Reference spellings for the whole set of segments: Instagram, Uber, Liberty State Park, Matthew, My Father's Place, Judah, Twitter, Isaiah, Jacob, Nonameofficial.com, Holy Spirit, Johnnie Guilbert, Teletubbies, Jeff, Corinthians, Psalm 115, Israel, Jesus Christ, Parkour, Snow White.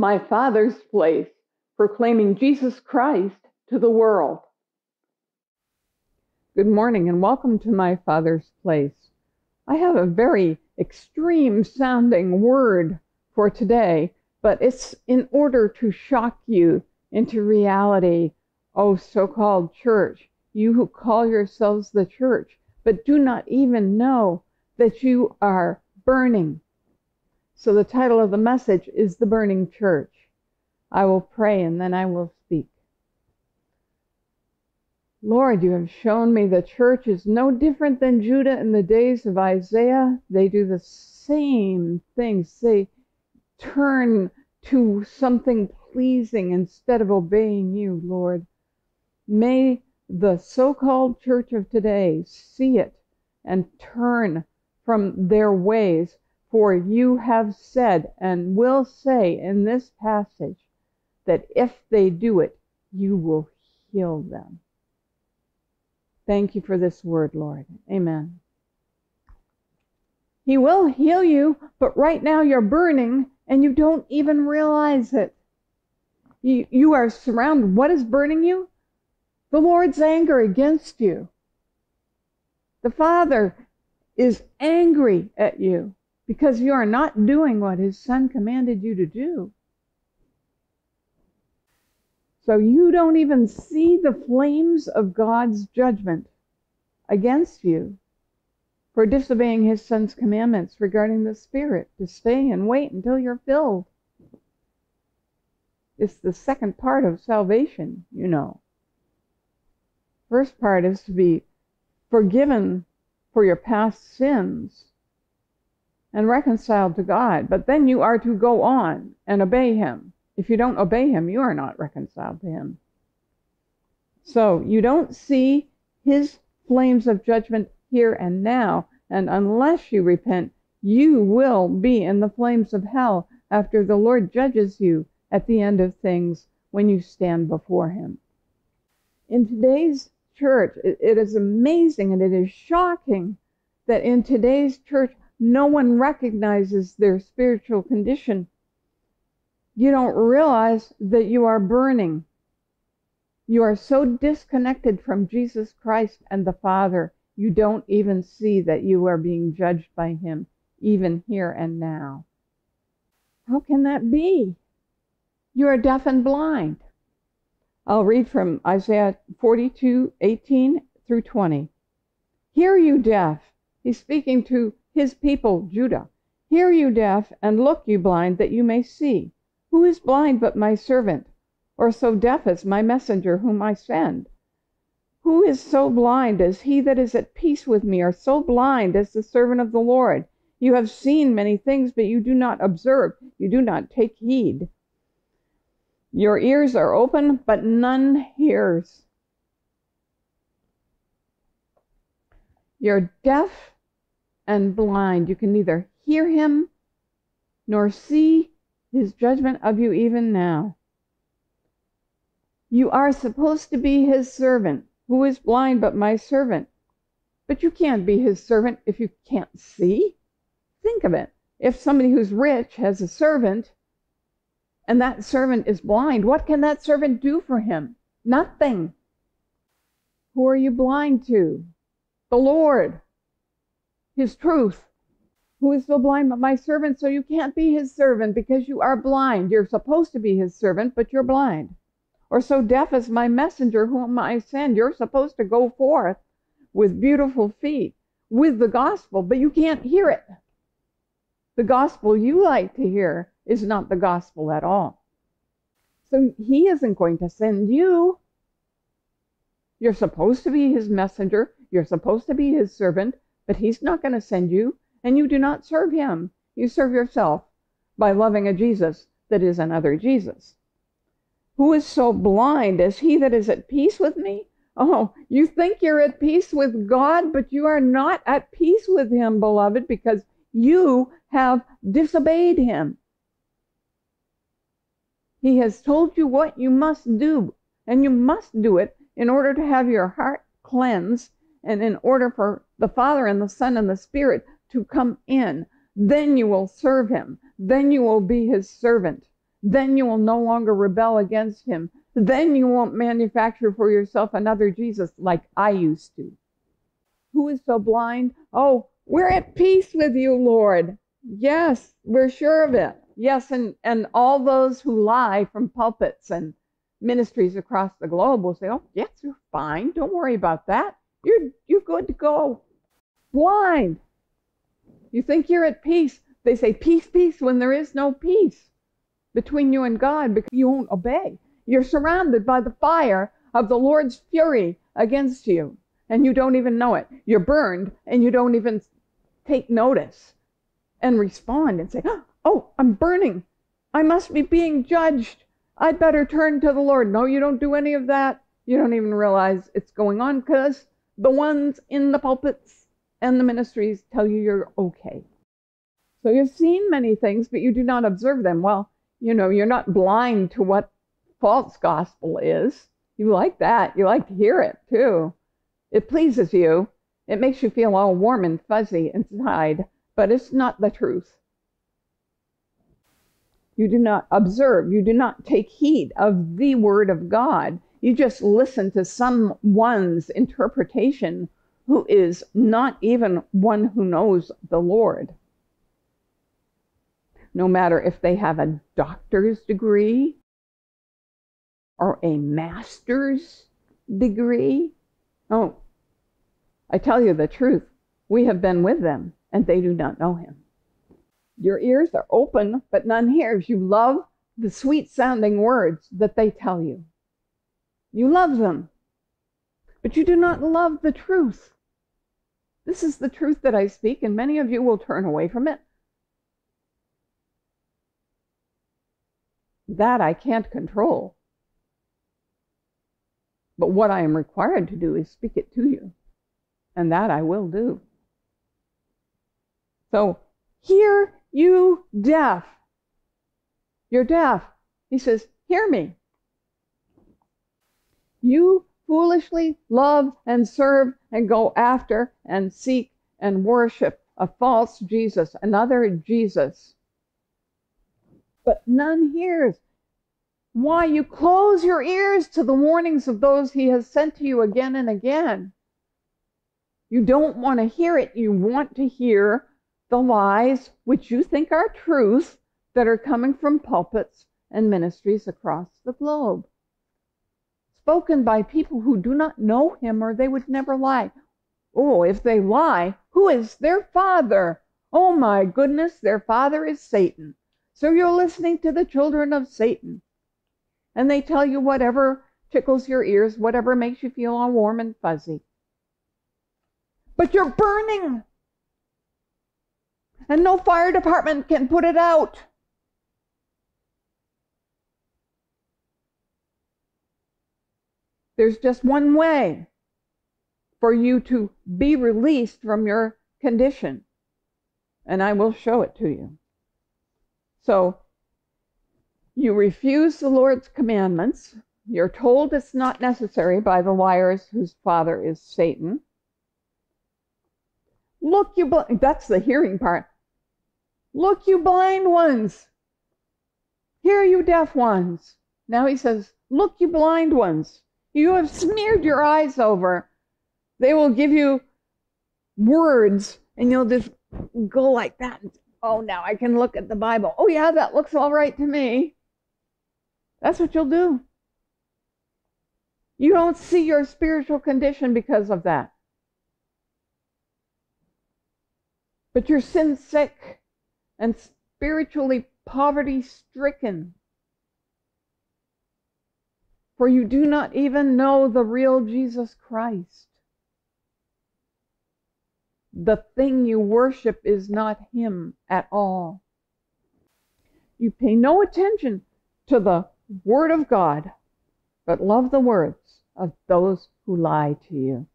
My Father's Place, proclaiming Jesus Christ to the world. Good morning and welcome to My Father's Place. I have a very extreme sounding word for today, but it's in order to shock you into reality. Oh, so-called church, you who call yourselves the church, but do not even know that you are burning. So the title of the message is The Burning Church. I will pray and then I will speak. Lord, you have shown me the church is no different than Judah in the days of Isaiah. They do the same things. They turn to something pleasing instead of obeying you, Lord. May the so-called church of today see it and turn from their ways. For you have said and will say in this passage that if they do it, you will heal them. Thank you for this word, Lord. Amen. He will heal you, but right now you're burning and you don't even realize it. You are surrounded. What is burning you? The Lord's anger against you. The Father is angry at you, because you are not doing what his son commanded you to do. So you don't even see the flames of God's judgment against you for disobeying his son's commandments regarding the Spirit, to stay and wait until you're filled. It's the second part of salvation, you know. First part is to be forgiven for your past sins and reconciled to God, but then you are to go on and obey him. If you don't obey him, you are not reconciled to him. So you don't see his flames of judgment here and now, and unless you repent, you will be in the flames of hell after the Lord judges you at the end of things when you stand before him. In today's church, it is amazing and it is shocking that in today's church, no one recognizes their spiritual condition. You don't realize that you are burning. You are so disconnected from Jesus Christ and the Father, you don't even see that you are being judged by him, even here and now. How can that be? You are deaf and blind. I'll read from Isaiah 42:18 through 20. Hear, you deaf. He's speaking to his people, Judah. Hear, you deaf, and look, you blind, that you may see. Who is blind but my servant, or so deaf as my messenger whom I send? Who is so blind as he that is at peace with me, or so blind as the servant of the Lord? You have seen many things, but you do not observe. You do not take heed. Your ears are open, but none hears. You're deaf and blind. You can neither hear him nor see his judgment of you even now. You are supposed to be his servant. Who is blind but my servant? But you can't be his servant if you can't see. Think of it. If somebody who's rich has a servant and that servant is blind, what can that servant do for him? Nothing. Who are you blind to? The Lord. His truth. Who is so blind but my servant? So you can't be his servant because you are blind. You're supposed to be his servant, but you're blind. Or so deaf as my messenger whom I send. You're supposed to go forth with beautiful feet, with the gospel, but you can't hear it. The gospel you like to hear is not the gospel at all. So he isn't going to send you. You're supposed to be his messenger. You're supposed to be his servant. But he's not going to send you, and you do not serve him. You serve yourself by loving a Jesus that is another Jesus. Who is so blind as he that is at peace with me? Oh, you think you're at peace with God, but you are not at peace with him, beloved, because you have disobeyed him. He has told you what you must do, and you must do it in order to have your heart cleansed and in order for the Father and the Son and the Spirit to come in. Then you will serve him. Then you will be his servant. Then you will no longer rebel against him. Then you won't manufacture for yourself another Jesus like I used to. Who is so blind? Oh, we're at peace with you, Lord. Yes, we're sure of it. Yes, and all those who lie from pulpits and ministries across the globe will say, oh, yes, you're fine. Don't worry about that. You're good to go. Blind. You think you're at peace. They say peace, peace, when there is no peace between you and God because you won't obey. You're surrounded by the fire of the Lord's fury against you, and you don't even know it. You're burned, and you don't even take notice and respond and say, oh, I'm burning. I must be being judged. I'd better turn to the Lord. No, you don't do any of that. You don't even realize it's going on because the ones in the pulpits and the ministries tell you you're okay. So you've seen many things, but you do not observe them. Well, you know, you're not blind to what false gospel is. You like that. You like to hear it, too. It pleases you. It makes you feel all warm and fuzzy inside, but it's not the truth. You do not observe. You do not take heed of the Word of God. You just listen to someone's interpretation who is not even one who knows the Lord. No matter if they have a doctor's degree or a master's degree. Oh, I tell you the truth. We have been with them, and they do not know him. Your ears are open, but none hears. You love the sweet-sounding words that they tell you. You love them, but you do not love the truth. This is the truth that I speak, and many of you will turn away from it. That I can't control. But what I am required to do is speak it to you, and that I will do. So, hear you deaf. You're deaf. He says, hear me. You foolishly love and serve and go after and seek and worship a false Jesus, another Jesus. But none hears. Why? You close your ears to the warnings of those he has sent to you again and again. You don't want to hear it. You want to hear the lies which you think are truth that are coming from pulpits and ministries across the globe. Spoken by people who do not know him, or they would never lie. Oh, if they lie, who is their father? Oh my goodness, their father is Satan. So you're listening to the children of Satan. And they tell you whatever tickles your ears, whatever makes you feel all warm and fuzzy. But you're burning! And no fire department can put it out. There's just one way for you to be released from your condition, and I will show it to you. So, you refuse the Lord's commandments. You're told it's not necessary by the liars whose father is Satan. Look, you blind, that's the hearing part. Look, you blind ones. Hear, you deaf ones. Now he says, look, you blind ones. You have smeared your eyes over. They will give you words, and you'll just go like that. Oh, now I can look at the Bible. Oh, yeah, that looks all right to me. That's what you'll do. You don't see your spiritual condition because of that. But you're sin-sick and spiritually poverty-stricken. For you do not even know the real Jesus Christ. The thing you worship is not him at all. You pay no attention to the Word of God, but love the words of those who lie to you.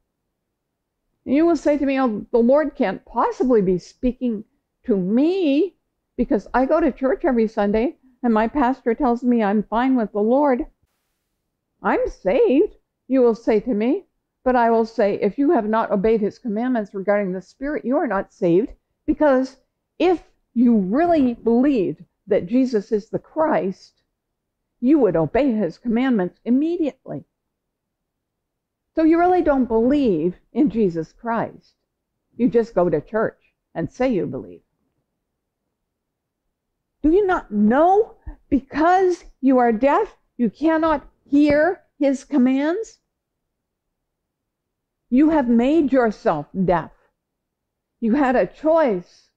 And you will say to me, oh, the Lord can't possibly be speaking to me because I go to church every Sunday and my pastor tells me I'm fine with the Lord. I'm saved, you will say to me. But I will say, if you have not obeyed his commandments regarding the Spirit, you are not saved. Because if you really believed that Jesus is the Christ, you would obey his commandments immediately. So you really don't believe in Jesus Christ. You just go to church and say you believe. Do you not know, because you are deaf, you cannot hear his commands? You have made yourself deaf. You had a choice.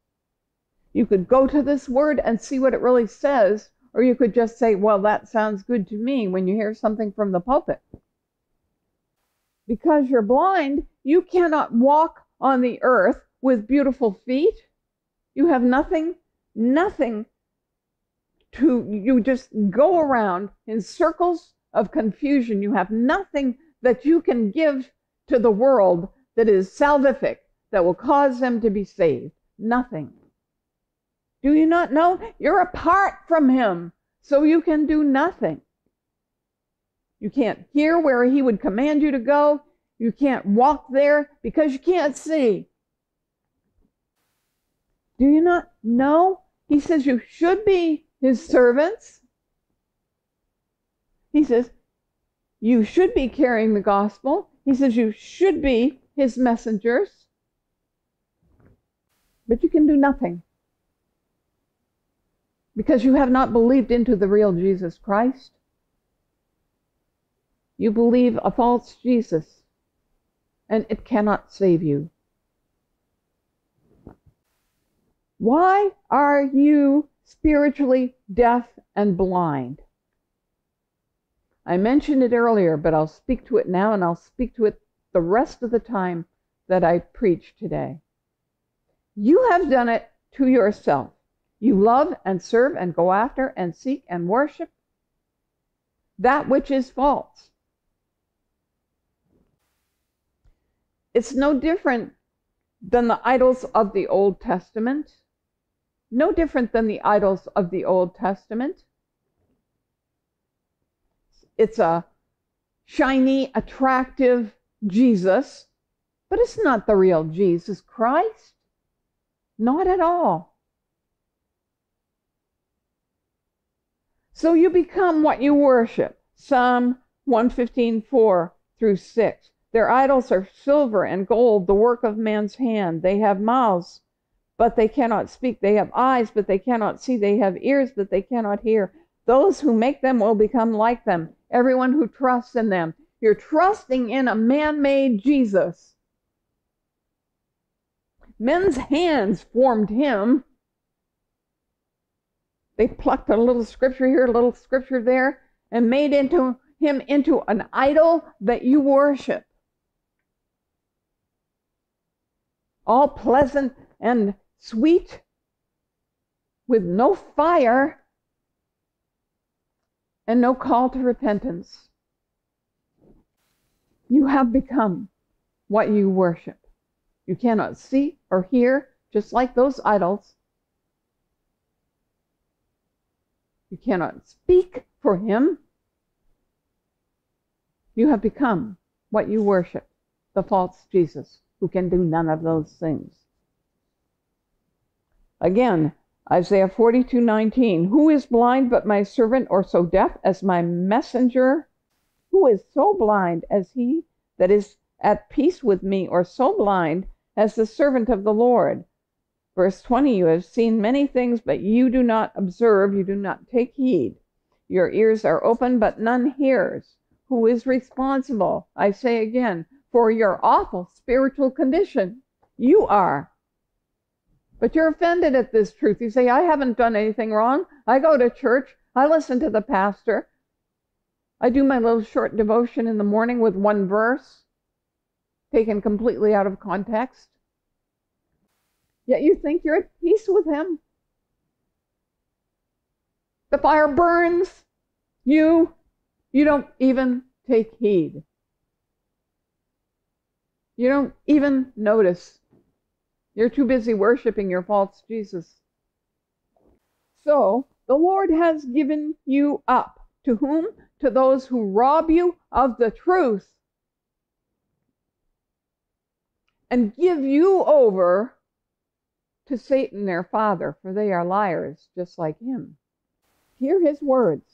You could go to this word and see what it really says, or you could just say, well, that sounds good to me, when you hear something from the pulpit. Because you're blind, you cannot walk on the earth with beautiful feet. You have nothing to, you just go around in circles of confusion. You have nothing that you can give to the world that is salvific, that will cause them to be saved. Nothing. Do you not know? You're apart from him, so you can do nothing. You can't hear where he would command you to go. You can't walk there because you can't see. Do you not know? He says you should be his servants. He says you should be carrying the gospel. He says you should be his messengers. But you can do nothing, because you have not believed into the real Jesus Christ. You believe a false Jesus, and it cannot save you. Why are you spiritually deaf and blind? I mentioned it earlier, but I'll speak to it now, and I'll speak to it the rest of the time that I preach today. You have done it to yourself. You love and serve and go after and seek and worship that which is false. It's no different than the idols of the Old Testament. No different than the idols of the Old Testament. It's a shiny, attractive Jesus, but it's not the real Jesus Christ. Not at all. So you become what you worship. Psalm 115, 4 through 6. Their idols are silver and gold, the work of man's hand. They have mouths, but they cannot speak. They have eyes, but they cannot see. They have ears, but they cannot hear. Those who make them will become like them, everyone who trusts in them. You're trusting in a man-made Jesus. Men's hands formed him. They plucked a little scripture here, a little scripture there, and made him into an idol that you worship. All pleasant and sweet, with no fire and no call to repentance. You have become what you worship. You cannot see or hear, just like those idols. You cannot speak for him. You have become what you worship, the false Jesus, who can do none of those things. Again, Isaiah 42:19, who is blind but my servant, or so deaf as my messenger? Who is so blind as he that is at peace with me, or so blind as the servant of the Lord? Verse 20, you have seen many things, but you do not observe, you do not take heed. Your ears are open, but none hears. Who is responsible, I say again, for your awful spiritual condition? You are. But you're offended at this truth. You say, I haven't done anything wrong. I go to church. I listen to the pastor. I do my little short devotion in the morning with one verse, taken completely out of context. Yet you think you're at peace with him. The fire burns you. You don't even take heed. You don't even notice. You're too busy worshiping your false Jesus. So the Lord has given you up. To whom? To those who rob you of the truth and give you over to Satan their father, for they are liars, just like him. Hear his words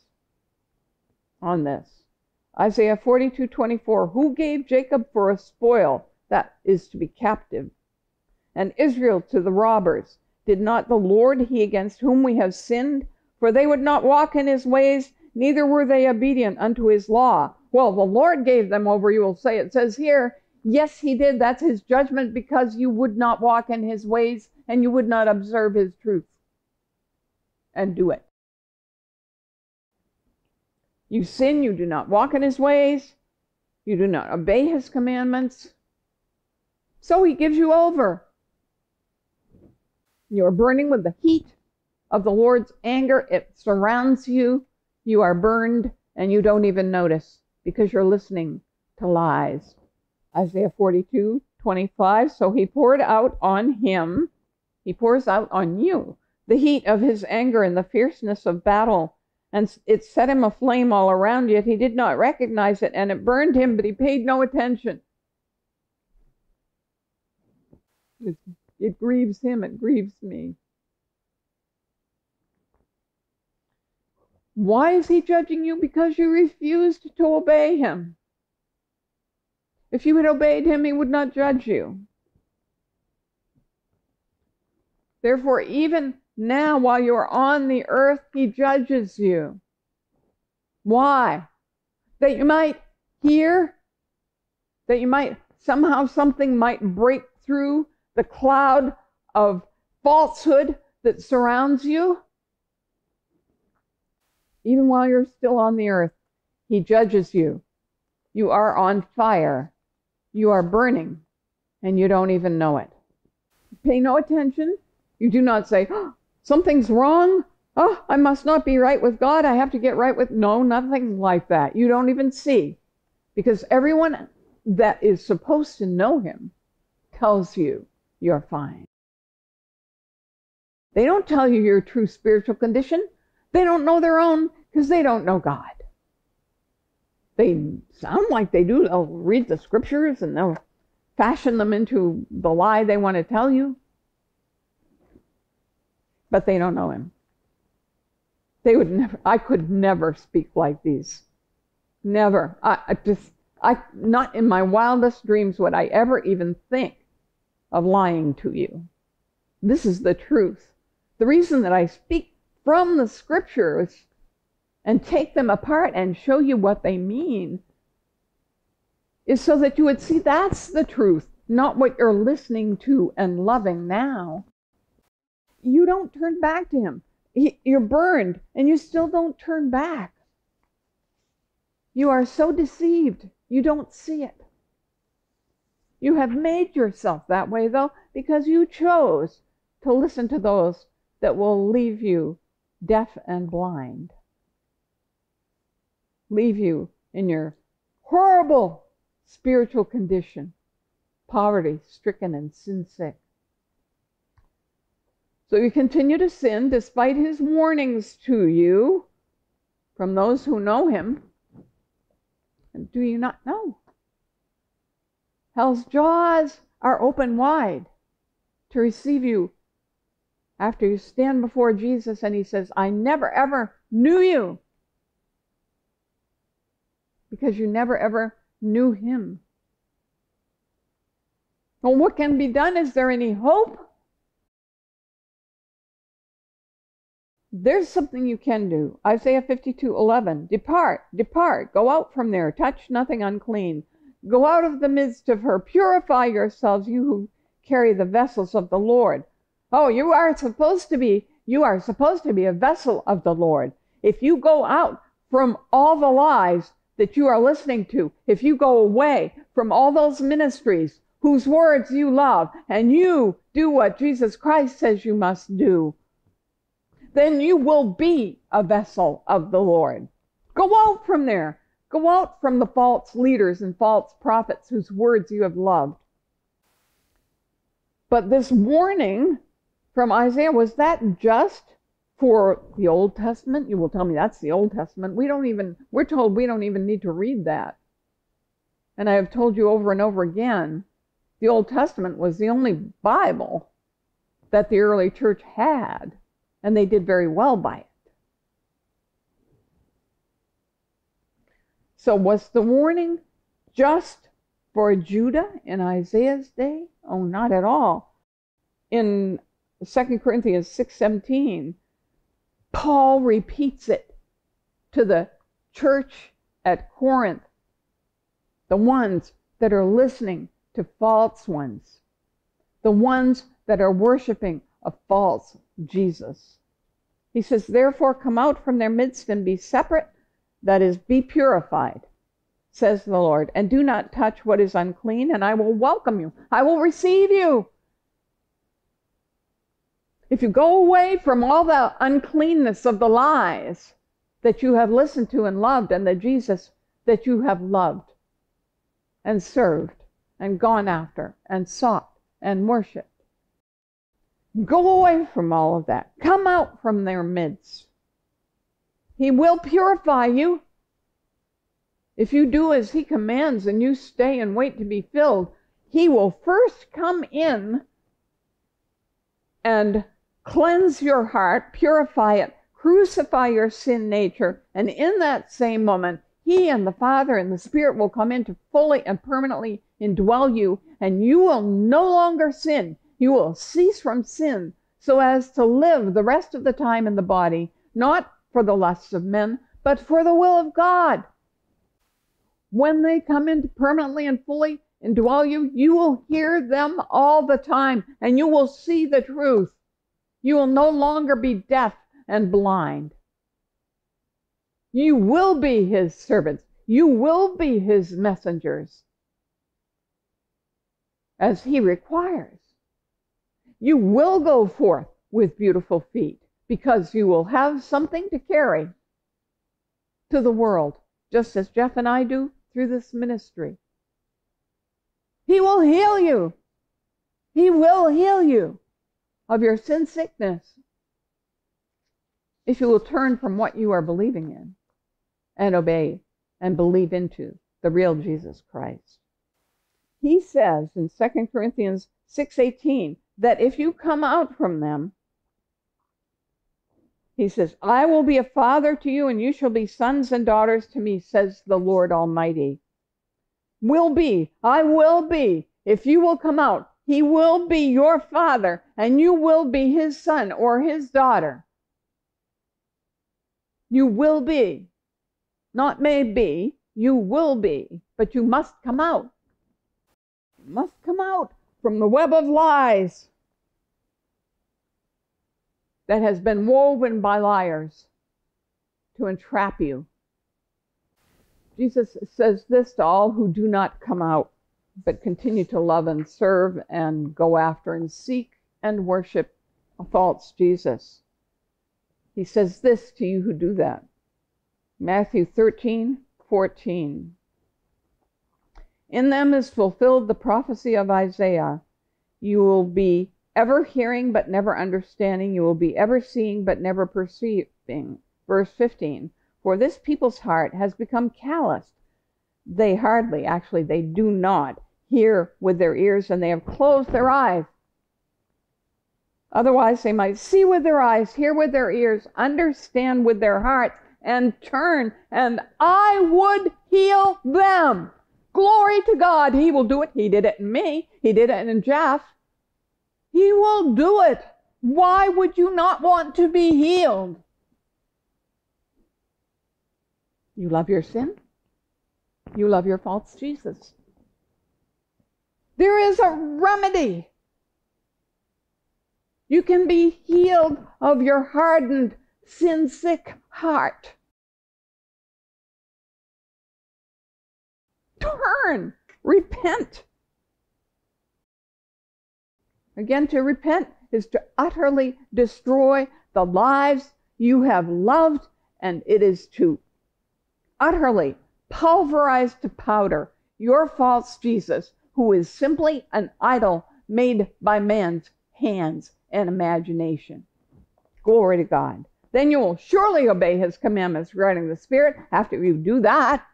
on this. Isaiah 42:24, who gave Jacob for a spoil that is to be captive, and Israel to the robbers? Did not the Lord, he against whom we have sinned? For they would not walk in his ways, neither were they obedient unto his law. Well, the Lord gave them over, you will say. It says here, yes, he did. That's his judgment, because you would not walk in his ways and you would not observe his truth and do it. You sin, you do not walk in his ways, you do not obey his commandments, so he gives you over. You are burning with the heat of the Lord's anger. It surrounds you. You are burned and you don't even notice, because you're listening to lies. Isaiah 42:25, so he poured out on him, he pours out on you, the heat of his anger and the fierceness of battle, and it set him aflame all around, yet he did not recognize it, and it burned him, but he paid no attention. It grieves him, it grieves me. Why is he judging you? Because you refused to obey him. If you had obeyed him, he would not judge you. Therefore, even now, while you are on the earth, he judges you. Why? That you might hear, that you might somehow, something might break through the cloud of falsehood that surrounds you. Even while you're still on the earth, he judges you. You are on fire. You are burning, and you don't even know it. Pay no attention. You do not say, oh, something's wrong. Oh, I must not be right with God. I have to get right with... No, nothing like that. You don't even see. Because everyone that is supposed to know him tells you you're fine. They don't tell you your true spiritual condition. They don't know their own, because they don't know God. They sound like they do. They'll read the scriptures and they'll fashion them into the lie they want to tell you. But they don't know him. They would never, I could never speak like these. Never. I not in my wildest dreams would I ever even think of lying to you. This is the truth. The reason that I speak from the scriptures and take them apart and show you what they mean is so that you would see that's the truth, not what you're listening to and loving now. You don't turn back to him. You're burned and you still don't turn back. You are so deceived, you don't see it. You have made yourself that way, though, because you chose to listen to those that will leave you deaf and blind. Leave you in your horrible spiritual condition, poverty, stricken, and sin sick. So you continue to sin despite his warnings to you from those who know him. And do you not know? Hell's jaws are open wide to receive you after you stand before Jesus and he says, I never ever knew you. Because you never ever knew him. Well, what can be done? Is there any hope? There's something you can do. Isaiah 52:11. Depart, depart, go out from there, touch nothing unclean. Go out of the midst of her, purify yourselves, you who carry the vessels of the Lord. Oh, you are supposed to be a vessel of the Lord. If you go out from all the lies that you are listening to, if you go away from all those ministries whose words you love, and you do what Jesus Christ says you must do, then you will be a vessel of the Lord. Go out from there. Go out from the false leaders and false prophets whose words you have loved. But this warning from Isaiah, was that just for the Old Testament? You will tell me that's the Old Testament. We're told we don't even need to read that. And I have told you over and over again, the Old Testament was the only Bible that the early church had, and they did very well by it. So was the warning just for Judah in Isaiah's day? Oh, not at all. In 2 Corinthians 6:17, Paul repeats it to the church at Corinth, the ones that are listening to false ones, the ones that are worshiping a false Jesus. He says, therefore come out from their midst and be separate, that is, be purified, says the Lord, and do not touch what is unclean, and I will welcome you. I will receive you. If you go away from all the uncleanness of the lies that you have listened to and loved, and the Jesus that you have loved and served and gone after and sought and worshiped, go away from all of that. Come out from their midst. He will purify you. If you do as he commands and you stay and wait to be filled, he will first come in and cleanse your heart, purify it, crucify your sin nature, and in that same moment, he and the Father and the Spirit will come in to fully and permanently indwell you, and you will no longer sin. You will cease from sin so as to live the rest of the time in the body, not for the lusts of men, but for the will of God. When they come in to permanently and fully indwell you, you will hear them all the time, and you will see the truth. You will no longer be deaf and blind. You will be his servants. You will be his messengers, as he requires. You will go forth with beautiful feet, because you will have something to carry to the world, just as Jeff and I do through this ministry. He will heal you. He will heal you of your sin sickness if you will turn from what you are believing in and obey and believe into the real Jesus Christ. He says in 2 Corinthians 6:18, that if you come out from them, he says, I will be a father to you, and you shall be sons and daughters to me, says the Lord Almighty. Will be, I will be, if you will come out, he will be your father, and you will be his son or his daughter. You will be, not may be, you will be, but you must come out. You must come out from the web of lies that has been woven by liars to entrap you. Jesus says this to all who do not come out, but continue to love and serve and go after and seek and worship a false Jesus. He says this to you who do that. Matthew 13:14. In them is fulfilled the prophecy of Isaiah. You will be ever hearing but never understanding. You will be ever seeing but never perceiving. Verse 15. For this people's heart has become calloused. They hardly, actually, they do not hear with their ears, and they have closed their eyes. Otherwise, they might see with their eyes, hear with their ears, understand with their hearts, and turn, and I would heal them. Glory to God, he will do it. He did it in me. He did it in Jeff. He will do it. Why would you not want to be healed? You love your sin. You love your false Jesus. There is a remedy. You can be healed of your hardened, sin-sick heart. Turn, repent. Again, to repent is to utterly destroy the lives you have loved, and it is to utterly pulverize to powder your false Jesus, who is simply an idol made by man's hands and imagination. Glory to God. Then you will surely obey his commandments regarding the Spirit. After you do that,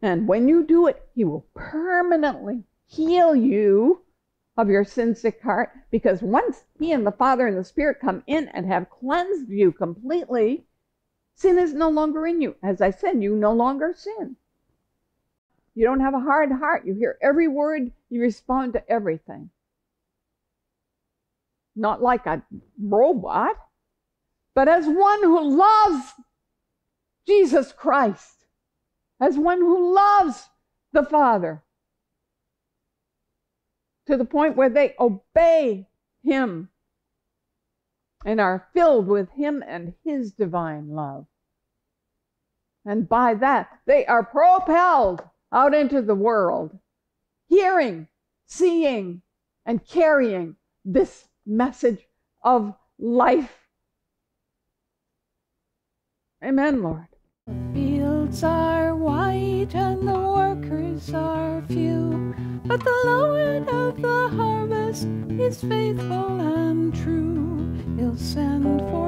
and when you do it, he will permanently heal you of your sin-sick heart, because once he and the Father and the Spirit come in and have cleansed you completely, sin is no longer in you. As I said, you no longer sin. You don't have a hard heart. You hear every word. You respond to everything. Not like a robot, but as one who loves Jesus Christ, as one who loves the Father, to the point where they obey him and are filled with him and his divine love. And by that, they are propelled out into the world, hearing, seeing, and carrying this message of life. Amen, Lord. The fields are white and the workers are few, but the Lord of the harvest is faithful and true. He'll send forth